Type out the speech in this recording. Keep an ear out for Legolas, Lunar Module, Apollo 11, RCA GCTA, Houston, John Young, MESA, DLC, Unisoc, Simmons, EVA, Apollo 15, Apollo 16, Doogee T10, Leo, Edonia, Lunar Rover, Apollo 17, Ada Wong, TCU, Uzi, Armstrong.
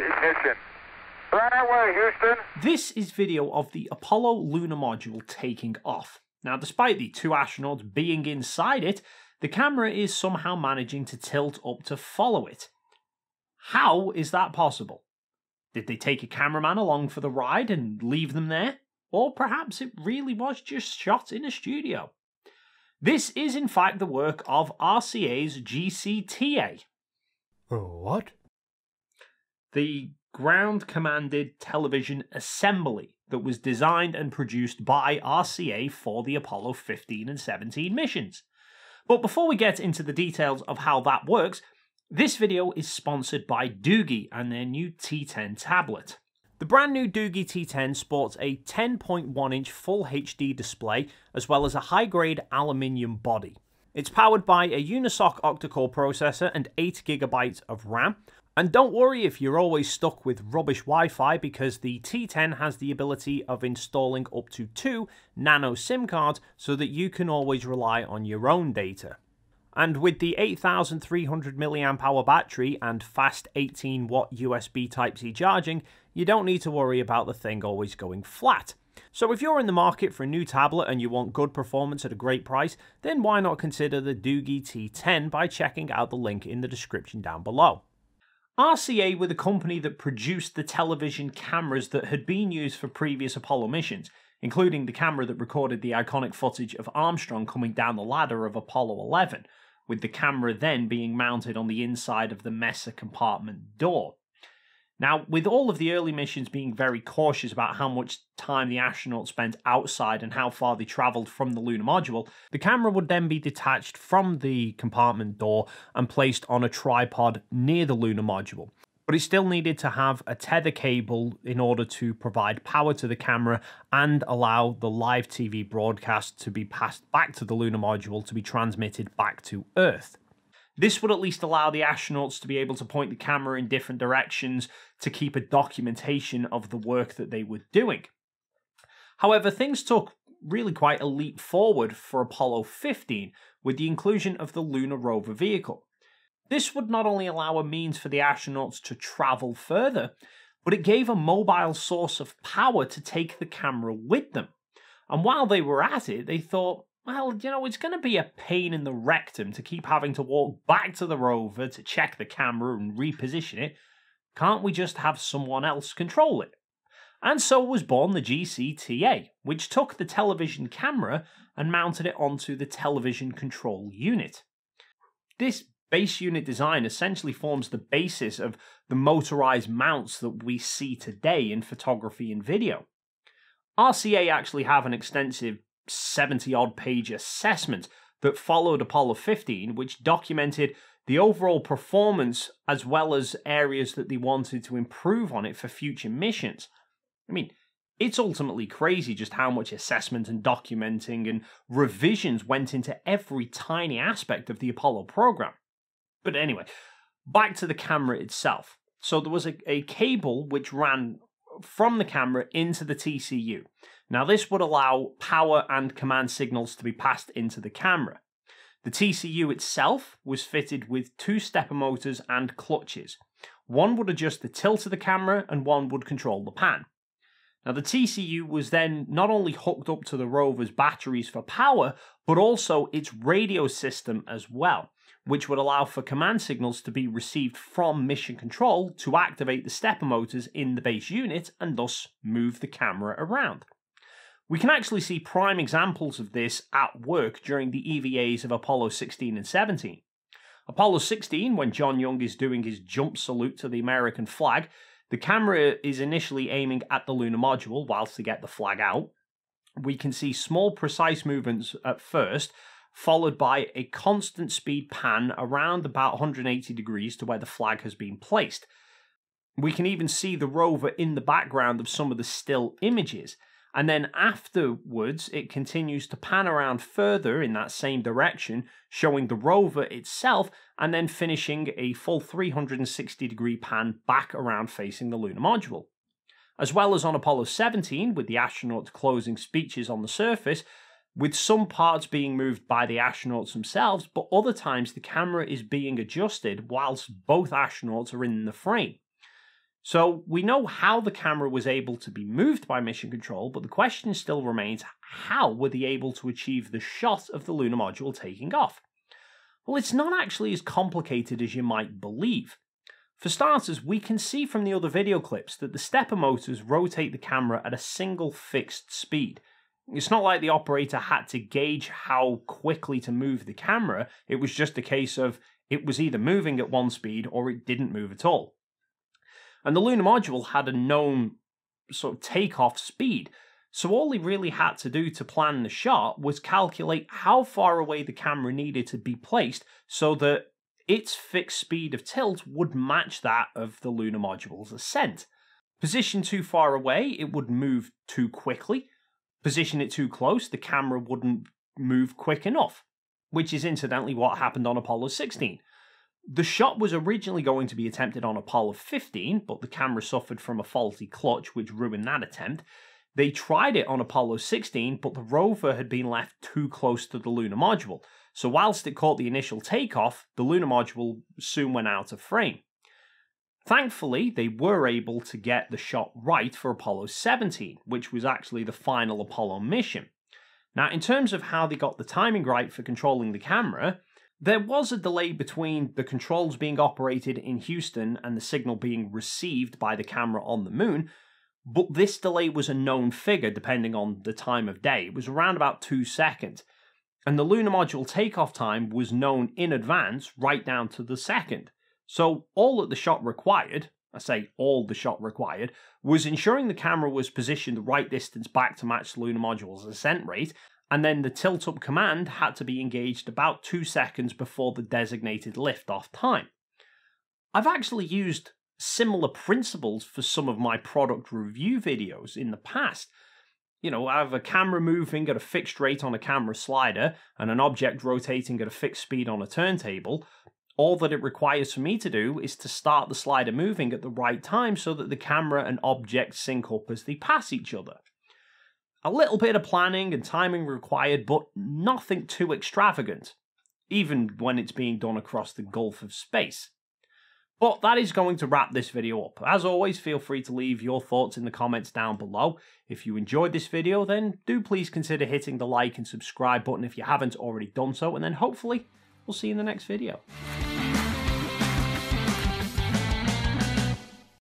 ignition. Right away, Houston. This is video of the Apollo lunar module taking off. Now, despite the two astronauts being inside it, the camera is somehow managing to tilt up to follow it. How is that possible? Did they take a cameraman along for the ride and leave them there? Or perhaps it really was just shot in a studio? This is in fact the work of RCA's GCTA. What? The Ground Commanded Television Assembly that was designed and produced by RCA for the Apollo 15 and 17 missions. But before we get into the details of how that works, this video is sponsored by Doogee and their new T10 tablet. The brand new Doogee T10 sports a 10.1-inch Full HD display, as well as a high-grade aluminium body. It's powered by a Unisoc octa-core processor and 8GB of RAM. And don't worry if you're always stuck with rubbish Wi-Fi, because the T10 has the ability of installing up to 2 nano SIM cards so that you can always rely on your own data. And with the 8,300 mAh battery and fast 18-watt USB Type-C charging, you don't need to worry about the thing always going flat. So if you're in the market for a new tablet and you want good performance at a great price, then why not consider the Doogee T10 by checking out the link in the description down below. RCA were the company that produced the television cameras that had been used for previous Apollo missions, including the camera that recorded the iconic footage of Armstrong coming down the ladder of Apollo 11, with the camera then being mounted on the inside of the MESA compartment door. Now, with all of the early missions being very cautious about how much time the astronauts spent outside and how far they travelled from the lunar module, the camera would then be detached from the compartment door and placed on a tripod near the lunar module. But it still needed to have a tether cable in order to provide power to the camera and allow the live TV broadcast to be passed back to the lunar module to be transmitted back to Earth. This would at least allow the astronauts to be able to point the camera in different directions to keep a documentation of the work that they were doing. However, things took really quite a leap forward for Apollo 15 with the inclusion of the Lunar Rover vehicle. This would not only allow a means for the astronauts to travel further, but it gave a mobile source of power to take the camera with them. And while they were at it, they thought, well, you know, it's going to be a pain in the rectum to keep having to walk back to the rover to check the camera and reposition it. Can't we just have someone else control it? And so was born the GCTA, which took the television camera and mounted it onto the television control unit. This base unit design essentially forms the basis of the motorized mounts that we see today in photography and video. RCA actually have an extensive 70-odd page assessment that followed Apollo 15, which documented the overall performance as well as areas that they wanted to improve on it for future missions. I mean, it's ultimately crazy just how much assessment and documenting and revisions went into every tiny aspect of the Apollo program. But anyway, back to the camera itself. So there was a cable which ran from the camera into the TCU. Now, this would allow power and command signals to be passed into the camera. The TCU itself was fitted with 2 stepper motors and clutches. One would adjust the tilt of the camera and one would control the pan. Now, the TCU was then not only hooked up to the rover's batteries for power, but also its radio system as well, which would allow for command signals to be received from mission control to activate the stepper motors in the base unit and thus move the camera around. We can actually see prime examples of this at work during the EVAs of Apollo 16 and 17. Apollo 16, when John Young is doing his jump salute to the American flag, the camera is initially aiming at the lunar module whilst they get the flag out. We can see small precise movements at first, followed by a constant speed pan around about 180 degrees to where the flag has been placed. We can even see the rover in the background of some of the still images, and then afterwards it continues to pan around further in that same direction, showing the rover itself, and then finishing a full 360 degree pan back around facing the lunar module. As well as on Apollo 17, with the astronauts closing speeches on the surface, with some parts being moved by the astronauts themselves, but other times the camera is being adjusted whilst both astronauts are in the frame. So we know how the camera was able to be moved by mission control, but the question still remains, how were they able to achieve the shot of the lunar module taking off? Well, it's not actually as complicated as you might believe. For starters, we can see from the other video clips that the stepper motors rotate the camera at a single fixed speed. It's not like the operator had to gauge how quickly to move the camera, it was just a case of it was either moving at one speed or it didn't move at all. And the lunar module had a known sort of takeoff speed, so all he really had to do to plan the shot was calculate how far away the camera needed to be placed so that its fixed speed of tilt would match that of the lunar module's ascent. Positioned too far away, it would move too quickly. Position it too close, the camera wouldn't move quick enough, which is incidentally what happened on Apollo 16. The shot was originally going to be attempted on Apollo 15, but the camera suffered from a faulty clutch, which ruined that attempt. They tried it on Apollo 16, but the rover had been left too close to the lunar module, so whilst it caught the initial takeoff, the lunar module soon went out of frame. Thankfully, they were able to get the shot right for Apollo 17, which was actually the final Apollo mission. Now, in terms of how they got the timing right for controlling the camera, there was a delay between the controls being operated in Houston and the signal being received by the camera on the moon, but this delay was a known figure depending on the time of day. It was around about 2 seconds, and the lunar module takeoff time was known in advance right down to the second. So all that the shot required, I say all the shot required, was ensuring the camera was positioned the right distance back to match the lunar module's ascent rate, and then the tilt-up command had to be engaged about 2 seconds before the designated liftoff time. I've actually used similar principles for some of my product review videos in the past. You know, I have a camera moving at a fixed rate on a camera slider and an object rotating at a fixed speed on a turntable. All that it requires for me to do is to start the slider moving at the right time so that the camera and object sync up as they pass each other. A little bit of planning and timing required, but nothing too extravagant, even when it's being done across the gulf of space. But that is going to wrap this video up. As always, feel free to leave your thoughts in the comments down below. If you enjoyed this video, then do please consider hitting the like and subscribe button if you haven't already done so, and then hopefully we'll see you in the next video.